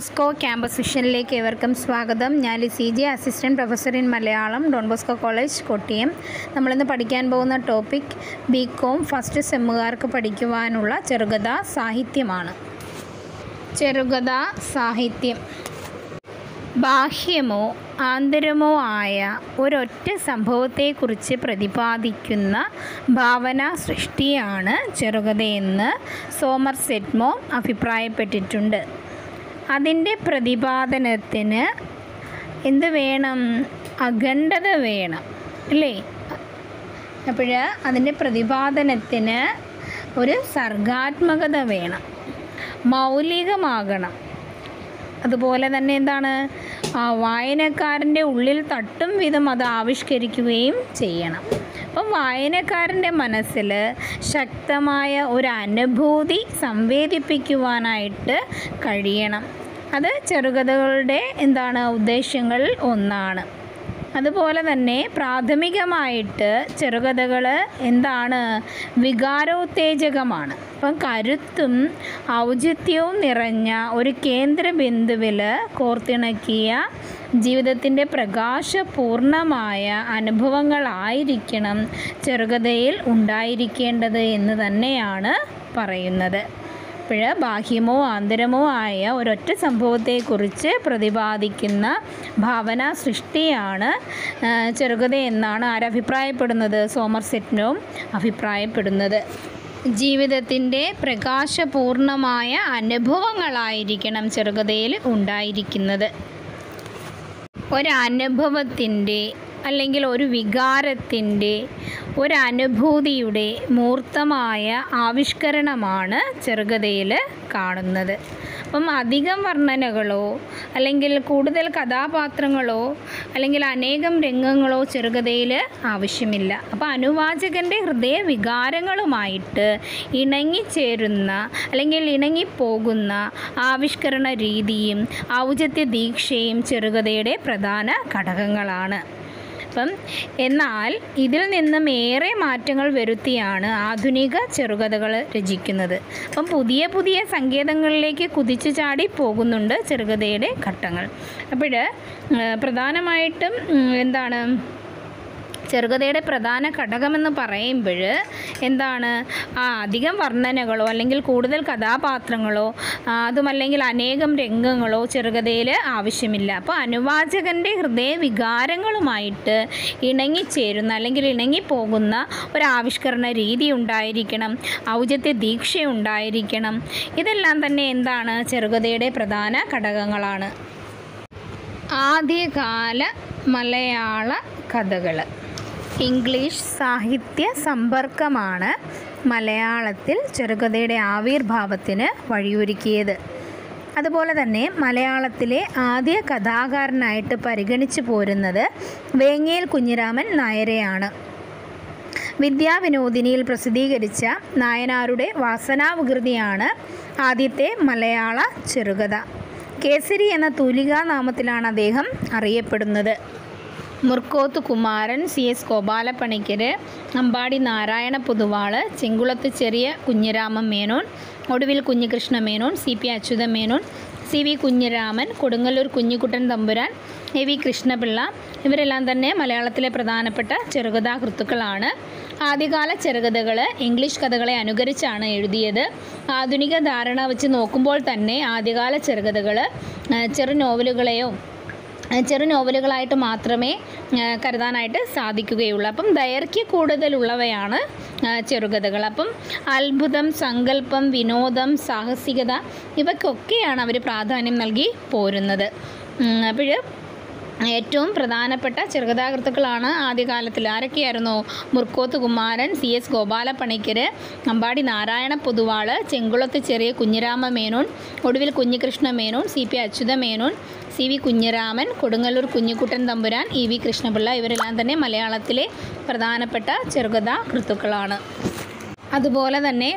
Bosco campus വിഷനിലേക്ക് ഏവർക്കും സ്വാഗതം. ഞാൻ C J, assistant professor in Malayalam, Don Bosco college, Kottayam. നമ്മളിന്ന് പഠിക്കാൻ പോകുന്ന ടോപ്പിക് ബികോം ഫസ്റ്റ് സെമ്മുകാർക്ക് പഠിക്കുവാനുള്ള ചെറുകഥാ സാഹിത്യമാണ്. ചെറുകഥാ സാഹിത്യം ബാഹ്യമോ ആന്തരമോ ആയ ഒരൊറ്റ സംഭവത്തെക്കുറിച്ച് പ്രതിപാദിക്കുന്ന ഭാവനാ സൃഷ്ടിയാണ് ചെറുകഥയെന്ന് സോമർസെറ്റ്മോ അഭിപ്രായപ്പെട്ടിട്ടുണ്ട്. അതിൻ്റെ പ്രതിപാദനത്തിന് എന്ത് വേണം? അഖണ്ഡത വേണം, അല്ലേ? അപ്പോൾ അതിൻ്റെ പ്രതിപാദനത്തിന് ഒരു സർഗാത്മകത വേണം, മൗലികമാകണം. അതുപോലെ തന്നെ എന്താണ്, വായനക്കാരൻ്റെ ഉള്ളിൽ തട്ടും വിധം അത് ആവിഷ്കരിക്കുകയും ചെയ്യണം. അപ്പം വായനക്കാരൻ്റെ മനസ്സിൽ ശക്തമായ ഒരു അനുഭൂതി സംവേദിപ്പിക്കുവാനായിട്ട് കഴിയണം. അത് ചെറുകഥകളുടെ എന്താണ് ഉദ്ദേശ്യങ്ങളിൽ ഒന്നാണ്. അതുപോലെ തന്നെ പ്രാഥമികമായിട്ട് ചെറുകഥകൾ എന്താണ്, വികാരോത്തേജകമാണ്. അപ്പം കരുത്തും ഔചിത്യവും നിറഞ്ഞ ഒരു കേന്ദ്ര ബിന്ദുവിൽ കോർത്തിണക്കിയ ജീവിതത്തിൻ്റെ പ്രകാശപൂർണമായ അനുഭവങ്ങളായിരിക്കണം ചെറുകഥയിൽ ഉണ്ടായിരിക്കേണ്ടത് എന്ന് തന്നെയാണ് പറയുന്നത്. അപ്പോൾ ബാഹ്യമോ ആന്തരമോ ആയ ഒരൊറ്റ സംഭവത്തെക്കുറിച്ച് പ്രതിപാദിക്കുന്ന ഭാവനാ സൃഷ്ടിയാണ് ചെറുകഥ എന്നാണ് ആരഭിപ്രായപ്പെടുന്നത്? സോമർസെറ്റ്മോ അഭിപ്രായപ്പെടുന്നത്. ജീവിതത്തിൻ്റെ പ്രകാശപൂർണമായ അനുഭവങ്ങളായിരിക്കണം ചെറുകഥയിൽ ഉണ്ടായിരിക്കുന്നത്. ഒരനുഭവത്തിൻ്റെ അല്ലെങ്കിൽ ഒരു വികാരത്തിൻ്റെ, ഒരനുഭൂതിയുടെ മൂർത്തമായ ആവിഷ്കരണമാണ് ചെറുകഥയിൽ കാണുന്നത്. അപ്പം അധികം വർണ്ണനകളോ അല്ലെങ്കിൽ കൂടുതൽ കഥാപാത്രങ്ങളോ അല്ലെങ്കിൽ അനേകം രംഗങ്ങളോ ചെറുകഥയിൽ ആവശ്യമില്ല. അപ്പം അനുവാചകൻ്റെ ഹൃദയ വികാരങ്ങളുമായിട്ട് ഇണങ്ങിച്ചേരുന്ന അല്ലെങ്കിൽ ഇണങ്ങിപ്പോകുന്ന ആവിഷ്കരണ രീതിയും ഔചിത്യ ദീക്ഷയും ചെറുകഥയുടെ പ്രധാന ഘടകങ്ങളാണ്. അപ്പം എന്നാൽ ഇതിൽ നിന്നും ഏറെ മാറ്റങ്ങൾ വരുത്തിയാണ് ആധുനിക ചെറുകഥകൾ രചിക്കുന്നത്. അപ്പം പുതിയ പുതിയ സങ്കേതങ്ങളിലേക്ക് കുതിച്ചു ചാടി പോകുന്നുണ്ട് ചെറുകഥയുടെ ഘട്ടങ്ങൾ. അപ്പോൾ പ്രധാനമായിട്ടും എന്താണ് ചെറുകഥയുടെ പ്രധാന ഘടകമെന്ന് പറയുമ്പോൾ എന്താണ്, അധികം വർണ്ണനകളോ അല്ലെങ്കിൽ കൂടുതൽ കഥാപാത്രങ്ങളോ അതുമല്ലെങ്കിൽ അനേകം രംഗങ്ങളോ ചെറുകഥയിൽ ആവശ്യമില്ല. അപ്പോൾ അനുവാചകൻ്റെ ഹൃദയ വികാരങ്ങളുമായിട്ട് ഇണങ്ങിച്ചേരുന്ന അല്ലെങ്കിൽ ഇണങ്ങിപ്പോകുന്ന ഒരാവിഷ്കരണ രീതി ഉണ്ടായിരിക്കണം, ഔചിത്യ ദീക്ഷ ഉണ്ടായിരിക്കണം. ഇതെല്ലാം തന്നെ എന്താണ് ചെറുകഥയുടെ പ്രധാന ഘടകങ്ങളാണ്. ആദ്യകാല മലയാള കഥകൾ. ഇംഗ്ലീഷ് സാഹിത്യ സമ്പർക്കമാണ് മലയാളത്തിൽ ചെറുകഥയുടെ ആവിർഭാവത്തിന് വഴിയൊരുക്കിയത്. അതുപോലെ തന്നെ മലയാളത്തിലെ ആദ്യ കഥാകാരനായിട്ട് പരിഗണിച്ചു പോരുന്നത് വേങ്ങേൽ കുഞ്ഞിരാമൻ നായരെയാണ്. വിദ്യാ വിനോദിനിയിൽ പ്രസിദ്ധീകരിച്ച നായനാരുടെ വാസനാവികൃതിയാണ് ആദ്യത്തെ മലയാള ചെറുകഥ. കേസരി എന്ന തൂലികാ നാമത്തിലാണ് അദ്ദേഹം അറിയപ്പെടുന്നത്. Murkoth Kumaran, C.S. Gopala Panicker, Ambadi Narayana Puthuvala, Chenkulath Cheriya Kunhiraman Menon, Oduvil Kunhikrishna Menon, C.P. Achyuta Menon, C.V. Kunhiraman, Kodungallur Kunhikuttan തമ്പുരാൻ, E.V. കൃഷ്ണ പിള്ള ഇവരെല്ലാം തന്നെ മലയാളത്തിലെ പ്രധാനപ്പെട്ട ചെറുകഥാകൃത്തുക്കളാണ്. ആദ്യകാല ചെറുകഥകൾ ഇംഗ്ലീഷ് കഥകളെ അനുകരിച്ചാണ് എഴുതിയത്. ആധുനിക ധാരണ വെച്ച് നോക്കുമ്പോൾ തന്നെ ആദ്യകാല ചെറുകഥകൾ ചെറു നോവലുകളായിട്ട് മാത്രമേ കരുതാനായിട്ട് സാധിക്കുകയുള്ളൂ. അപ്പം ദൈർഘ്യ കൂടുതലുള്ളവയാണ് ചെറുകഥകൾ. അപ്പം അത്ഭുതം, സങ്കല്പം, വിനോദം, സാഹസികത ഇവയ്ക്കൊക്കെയാണ് അവർ പ്രാധാന്യം നൽകി പോരുന്നത്. അപ്പോൾ ഏറ്റവും പ്രധാനപ്പെട്ട ചെറുകഥാകൃത്തുക്കളാണ് ആദ്യകാലത്തിൽ. ആരൊക്കെയായിരുന്നു? Murkoth Kumaran, C.S. Gopala Panicker, Ambadi Narayana പുതുവാള്, ചെങ്കുളത്ത് Cheriya Kunhirama Menon, Oduvil Kunhikrishna Menon, C.P. Achyuta Menon, C.V. Kunhiraman, Kodungallur Kunhikuttan തമ്പുരാൻ, E.V. കൃഷ്ണപിള്ള ഇവരെല്ലാം തന്നെ മലയാളത്തിലെ പ്രധാനപ്പെട്ട ചെറുകഥാകൃത്തുക്കളാണ്. അതുപോലെ തന്നെ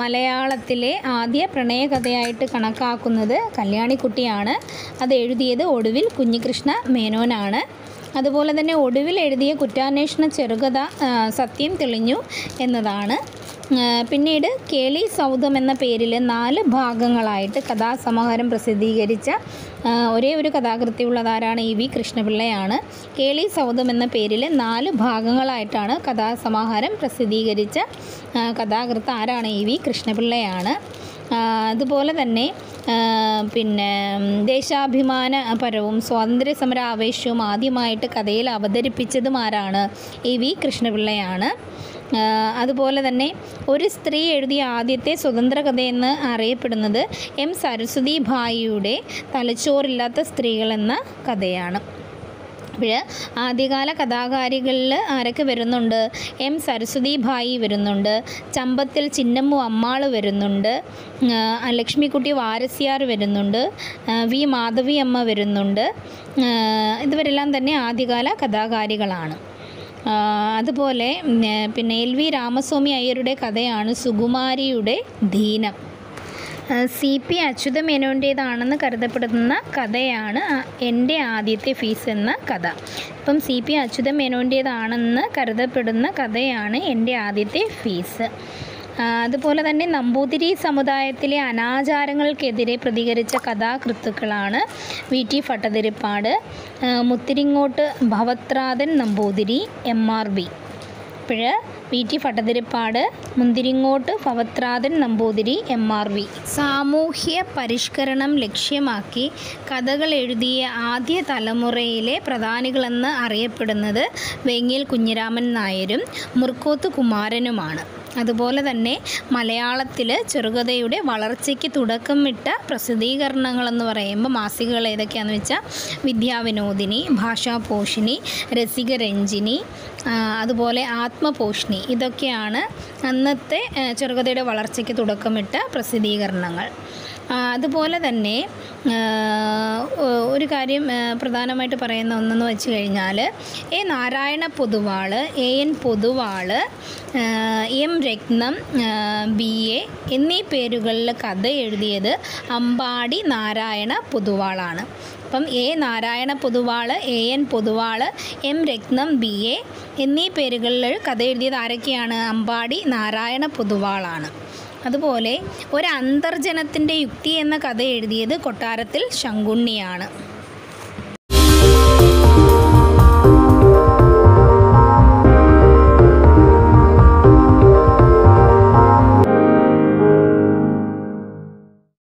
മലയാളത്തിലെ ആദ്യ പ്രണയകഥയായിട്ട് കണക്കാക്കുന്നത് കല്യാണിക്കുട്ടിയാണ്. അത് എഴുതിയത് ഒടുവിൽ കുഞ്ഞികൃഷ്ണ മേനോനാണ്. അതുപോലെ തന്നെ ഒടുവിൽ എഴുതിയ കുറ്റാന്വേഷണ ചെറുകഥ സത്യം തെളിഞ്ഞു എന്നതാണ്. പിന്നീട് കേളി സൗധം എന്ന പേരിൽ 4 ഭാഗങ്ങളായിട്ട് കഥാസമാഹാരം പ്രസിദ്ധീകരിച്ച ഒരേ ഒരു കഥാകൃത്തിയുള്ളതാരാണ് ഇ.വി. കൃഷ്ണപിള്ളയാണ്. കേളി സൗധം എന്ന പേരിൽ 4 ഭാഗങ്ങളായിട്ടാണ് കഥാസമാഹാരം പ്രസിദ്ധീകരിച്ച കഥാകൃത്ത് ആരാണ്? ഇ.വി. കൃഷ്ണപിള്ളയാണ്. അതുപോലെ തന്നെ പിന്നെ ദേശാഭിമാനപരവും സ്വാതന്ത്ര്യ സമര ആവേശവും ആദ്യമായിട്ട് കഥയിൽ അവതരിപ്പിച്ചതും ആരാണ്? ഇ.വി. കൃഷ്ണപിള്ളയാണ്. അതുപോലെ തന്നെ ഒരു സ്ത്രീ എഴുതിയ ആദ്യത്തെ സ്വതന്ത്ര കഥയെന്ന് അറിയപ്പെടുന്നത് എം സരസ്വതി ഭായിയുടെ തലച്ചോറില്ലാത്ത സ്ത്രീകൾ എന്ന കഥയാണ്. അപ്പോൾ ആദ്യകാല കഥാകാരികളിൽ ആരൊക്കെ വരുന്നുണ്ട്? എം സരസ്വതി ഭായി വരുന്നുണ്ട്, ചമ്പത്തിൽ ചിന്നമ്മു അമ്മാൾ വരുന്നുണ്ട്, ലക്ഷ്മിക്കുട്ടി വാരസ്യാർ വരുന്നുണ്ട്, വി മാധവി അമ്മ വരുന്നുണ്ട്. ഇതുവരെല്ലാം തന്നെ ആദ്യകാല കഥാകാരികളാണ്. അതുപോലെ പിന്നെ എൽ വി രാമസ്വാമി അയ്യരുടെ കഥയാണ് സുകുമാരിയുടെ ദീനം. C.P. അച്യുത മേനോൻ്റേതാണെന്ന് കരുതപ്പെടുന്ന കഥയാണ് എൻ്റെ ആദ്യത്തെ ഫീസ് എന്ന കഥ. അപ്പം C.P. അച്യുത മേനോൻ്റേതാണെന്ന് കരുതപ്പെടുന്ന കഥയാണ് എൻ്റെ ആദ്യത്തെ ഫീസ്. അതുപോലെ തന്നെ നമ്പൂതിരി സമുദായത്തിലെ അനാചാരങ്ങൾക്കെതിരെ പ്രതികരിച്ച കഥാകൃത്തുക്കളാണ് V T Bhattathiripad, മുത്തിരിങ്ങോട്ട് Bhavathrathan Namboothiri, MRV. അപ്പോൾ V T Bhattathiripad, മുന്തിരിങ്ങോട്ട് Bhavathrathan Namboothiri, MRV. സാമൂഹ്യ പരിഷ്കരണം ലക്ഷ്യമാക്കി കഥകൾ എഴുതിയ ആദ്യ തലമുറയിലെ പ്രധാനികളെന്ന് അറിയപ്പെടുന്നത് വേങ്ങിയിൽ കുഞ്ഞിരാമൻ നായരും മുർക്കോത്ത് കുമാരനുമാണ്. അതുപോലെ തന്നെ മലയാളത്തിൽ ചെറുകഥയുടെ വളർച്ചയ്ക്ക് തുടക്കം ഇട്ട പ്രസിദ്ധീകരണങ്ങളെന്ന് പറയുമ്പോൾ മാസികകൾ ഏതൊക്കെയാണെന്ന് വെച്ചാൽ വിദ്യാ വിനോദിനി, ഭാഷാ പോഷിനി, രസികരഞ്ജിനി, അതുപോലെ ആത്മപോഷിനി. ഇതൊക്കെയാണ് അന്നത്തെ ചെറുകഥയുടെ വളർച്ചയ്ക്ക് തുടക്കമിട്ട പ്രസിദ്ധീകരണങ്ങൾ. അതുപോലെ തന്നെ ഒരു കാര്യം പ്രധാനമായിട്ട് പറയുന്ന ഒന്നെന്ന് വെച്ച് കഴിഞ്ഞാൽ A Narayana Poduval, AN Poduval, M Rathnam, BA എന്നീ പേരുകളിൽ കഥ എഴുതിയത് അമ്പാടി നാരായണ പൊതുവാളാണ്. അപ്പം A Narayana Poduval, AN Poduval, M Rathnam, BA എന്നീ പേരുകളിൽ കഥ എഴുതിയത് ആരൊക്കെയാണ്? അമ്പാടി നാരായണ പൊതുവാളാണ്. അതുപോലെ ഒരു അന്തർജനത്തിൻ്റെ യുക്തി എന്ന കഥ എഴുതിയത് കൊട്ടാരത്തിൽ ശങ്കുണ്ണിയാണ്.